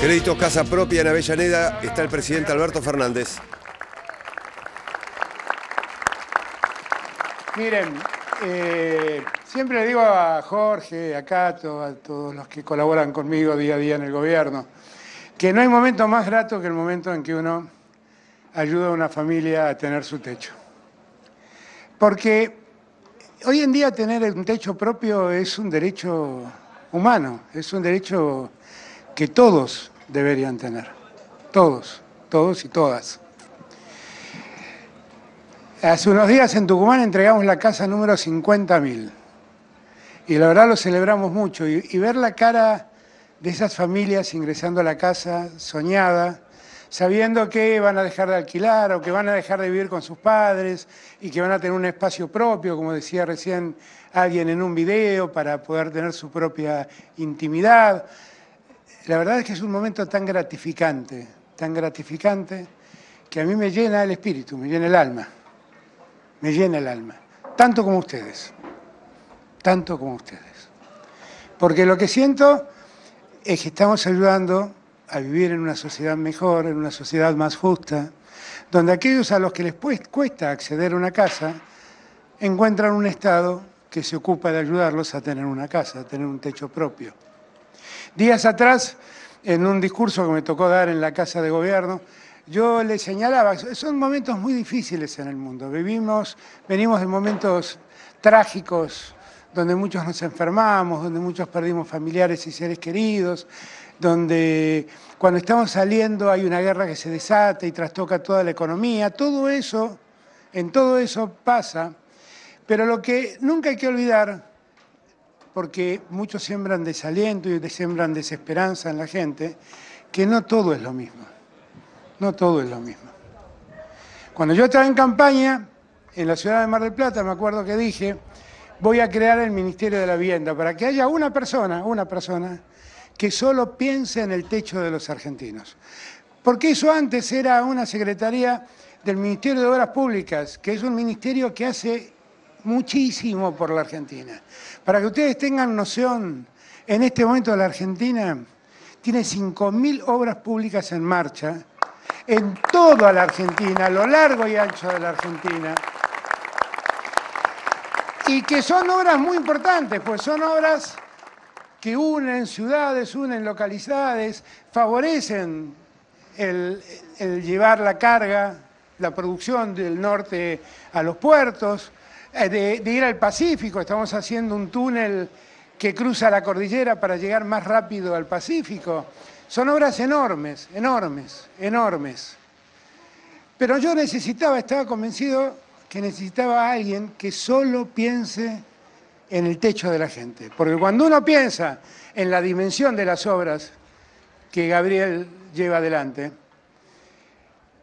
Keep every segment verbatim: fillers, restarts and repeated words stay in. Créditos Casa Propia en Avellaneda. Está el presidente Alberto Fernández. Miren, eh, siempre le digo a Jorge, a Cato, a todos los que colaboran conmigo día a día en el gobierno, que no hay momento más grato que el momento en que uno ayuda a una familia a tener su techo. Porque hoy en día tener un techo propio es un derecho humano, es un derecho que todos deberían tener, todos, todos y todas. Hace unos días en Tucumán entregamos la casa número cincuenta mil y la verdad lo celebramos mucho y, y ver la cara de esas familias ingresando a la casa soñada, sabiendo que van a dejar de alquilar o que van a dejar de vivir con sus padres y que van a tener un espacio propio, como decía recién alguien en un video, para poder tener su propia intimidad. La verdad es que es un momento tan gratificante, tan gratificante, que a mí me llena el espíritu, me llena el alma, me llena el alma, tanto como ustedes, tanto como ustedes. Porque lo que siento es que estamos ayudando a vivir en una sociedad mejor, en una sociedad más justa, donde aquellos a los que les cuesta acceder a una casa, encuentran un Estado que se ocupa de ayudarlos a tener una casa, a tener un techo propio. Días atrás, en un discurso que me tocó dar en la Casa de Gobierno, yo le señalaba, son momentos muy difíciles en el mundo, vivimos, venimos de momentos trágicos, donde muchos nos enfermamos, donde muchos perdimos familiares y seres queridos, donde cuando estamos saliendo hay una guerra que se desata y trastoca toda la economía, todo eso, en todo eso pasa, pero lo que nunca hay que olvidar, porque muchos siembran desaliento y siembran desesperanza en la gente, que no todo es lo mismo, no todo es lo mismo. Cuando yo estaba en campaña, en la ciudad de Mar del Plata, me acuerdo que dije, voy a crear el Ministerio de la Vivienda para que haya una persona, una persona, que solo piense en el techo de los argentinos. Porque eso antes era una secretaría del Ministerio de Obras Públicas, que es un ministerio que hace muchísimo por la Argentina. Para que ustedes tengan noción, en este momento la Argentina tiene cinco mil obras públicas en marcha, en toda la Argentina, a lo largo y ancho de la Argentina. Y que son obras muy importantes, pues son obras que unen ciudades, unen localidades, favorecen el, el llevar la carga, la producción del norte a los puertos, de, de ir al Pacífico. Estamos haciendo un túnel que cruza la cordillera para llegar más rápido al Pacífico. Son obras enormes, enormes, enormes. Pero yo necesitaba, estaba convencido que necesitaba a alguien que solo piense en el techo de la gente. Porque cuando uno piensa en la dimensión de las obras que Gabriel lleva adelante,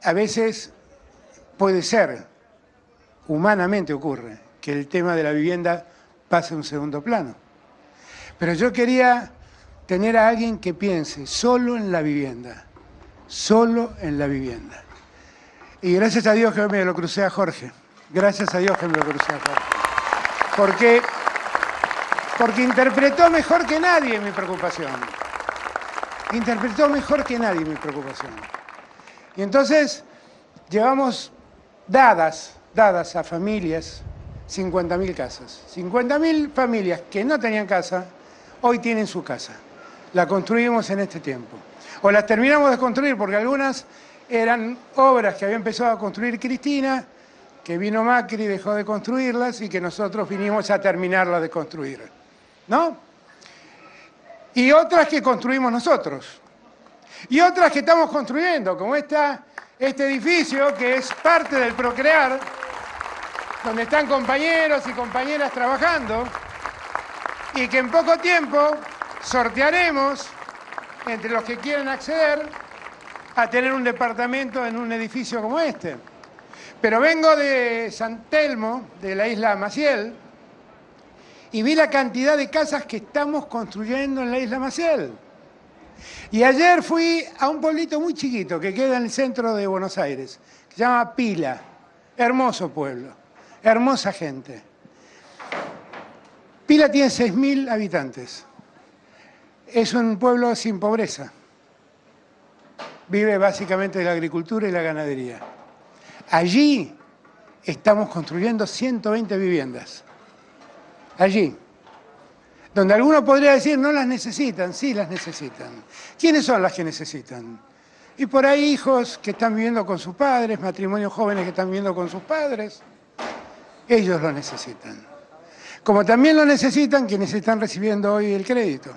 a veces puede ser, humanamente ocurre, que el tema de la vivienda pase a un segundo plano. Pero yo quería tener a alguien que piense solo en la vivienda, solo en la vivienda. Y gracias a Dios que me lo crucé a Jorge, gracias a Dios que me lo crucé a Jorge. Porque... Porque interpretó mejor que nadie mi preocupación. Interpretó mejor que nadie mi preocupación. Y entonces llevamos dadas, dadas a familias, cincuenta mil casas. cincuenta mil familias que no tenían casa, hoy tienen su casa. La construimos en este tiempo. O las terminamos de construir, porque algunas eran obras que había empezado a construir Cristina, que vino Macri, dejó de construirlas y que nosotros vinimos a terminarlas de construir, ¿no? Y otras que construimos nosotros. Y otras que estamos construyendo, como esta, este edificio que es parte del Procrear, donde están compañeros y compañeras trabajando, y que en poco tiempo sortearemos entre los que quieren acceder a tener un departamento en un edificio como este. Pero vengo de San Telmo, de la Isla Maciel, y vi la cantidad de casas que estamos construyendo en la Isla Maciel. Y ayer fui a un pueblito muy chiquito que queda en el centro de Buenos Aires, que se llama Pila. Hermoso pueblo, hermosa gente. Pila tiene seis mil habitantes. Es un pueblo sin pobreza. vive básicamente de la agricultura y la ganadería. Allí estamos construyendo ciento veinte viviendas. Allí. Donde alguno podría decir, no las necesitan, sí las necesitan. ¿Quiénes son las que necesitan? Y por ahí hijos que están viviendo con sus padres, matrimonios jóvenes que están viviendo con sus padres, ellos lo necesitan. Como también lo necesitan quienes están recibiendo hoy el crédito.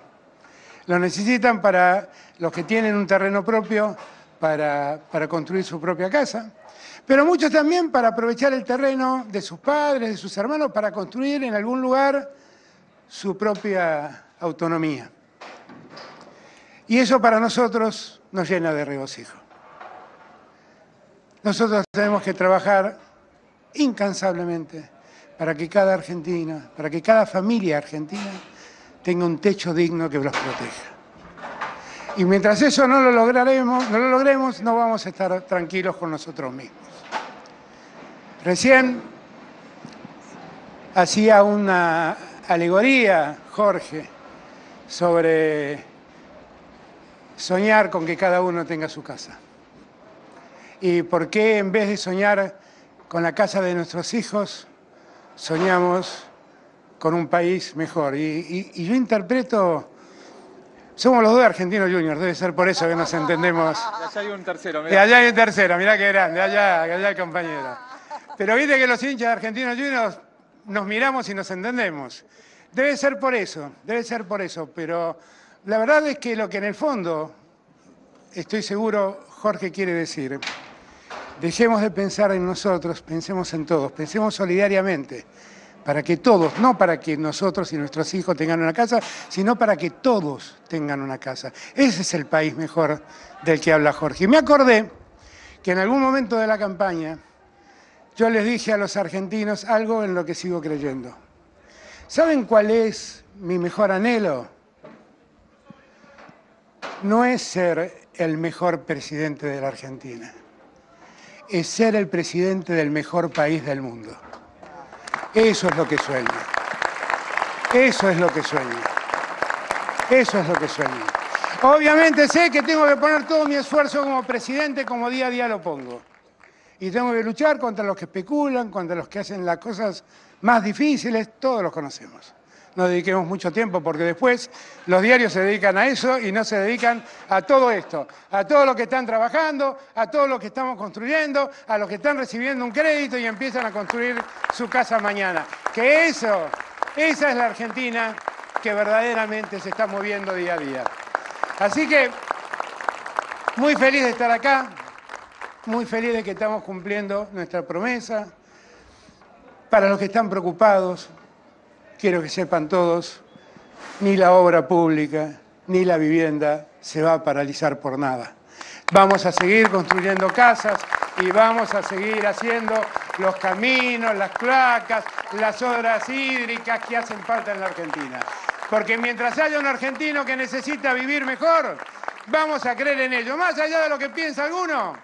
Lo necesitan para los que tienen un terreno propio para, para construir su propia casa, pero muchos también para aprovechar el terreno de sus padres, de sus hermanos, para construir en algún lugar su propia autonomía. Y eso para nosotros nos llena de regocijo. Nosotros tenemos que trabajar incansablemente para que cada argentina, para que cada familia argentina tenga un techo digno que los proteja. Y mientras eso no lo lograremos, no lo logremos, no vamos a estar tranquilos con nosotros mismos. Recién hacía una alegoría, Jorge, sobre soñar con que cada uno tenga su casa. ¿Y por qué en vez de soñar con la casa de nuestros hijos, soñamos con un país mejor? Y, y, y yo interpreto, somos los dos argentinos juniors, debe ser por eso que nos entendemos. De allá hay un tercero, mirá. De allá hay un tercero, mirá qué grande, de allá, de allá el compañero. Pero viste que los hinchas argentinos juniors nos miramos y nos entendemos. Debe ser por eso, debe ser por eso, pero la verdad es que lo que en el fondo, estoy seguro, Jorge quiere decir, dejemos de pensar en nosotros, pensemos en todos, pensemos solidariamente, para que todos, no para que nosotros y nuestros hijos tengan una casa, sino para que todos tengan una casa. Ese es el país mejor del que habla Jorge. Y me acordé que en algún momento de la campaña, yo les dije a los argentinos algo en lo que sigo creyendo. ¿Saben cuál es mi mejor anhelo? No es ser el mejor presidente de la Argentina, es ser el presidente del mejor país del mundo. Eso es lo que sueño. Eso es lo que sueño. Eso es lo que sueño. Obviamente sé que tengo que poner todo mi esfuerzo como presidente, como día a día lo pongo. Y tengo que luchar contra los que especulan, contra los que hacen las cosas más difíciles, todos los conocemos. No dediquemos mucho tiempo porque después los diarios se dedican a eso y no se dedican a todo esto, a todo lo que están trabajando, a todo lo que estamos construyendo, a los que están recibiendo un crédito y empiezan a construir su casa mañana. Que eso, esa es la Argentina que verdaderamente se está moviendo día a día. Así que, muy feliz de estar acá. Muy feliz de que estamos cumpliendo nuestra promesa. Para los que están preocupados, quiero que sepan todos, ni la obra pública, ni la vivienda se va a paralizar por nada. Vamos a seguir construyendo casas y vamos a seguir haciendo los caminos, las cloacas, las obras hídricas que hacen falta en la Argentina. Porque mientras haya un argentino que necesita vivir mejor, vamos a creer en ello. Más allá de lo que piensa alguno,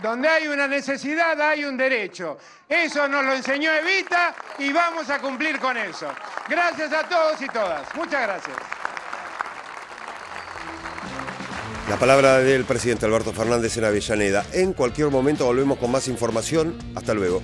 donde hay una necesidad, hay un derecho. Eso nos lo enseñó Evita y vamos a cumplir con eso. Gracias a todos y todas. Muchas gracias. La palabra del presidente Alberto Fernández en Avellaneda. En cualquier momento volvemos con más información. Hasta luego.